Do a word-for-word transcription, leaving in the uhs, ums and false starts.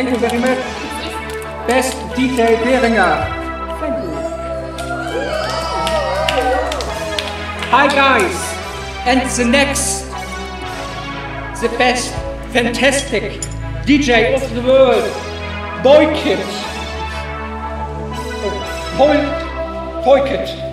Thank you very much. Best D J Behringer. Thank you. Hi guys, and the next, the best, fantastic D J of the world, Toykit. Toykit.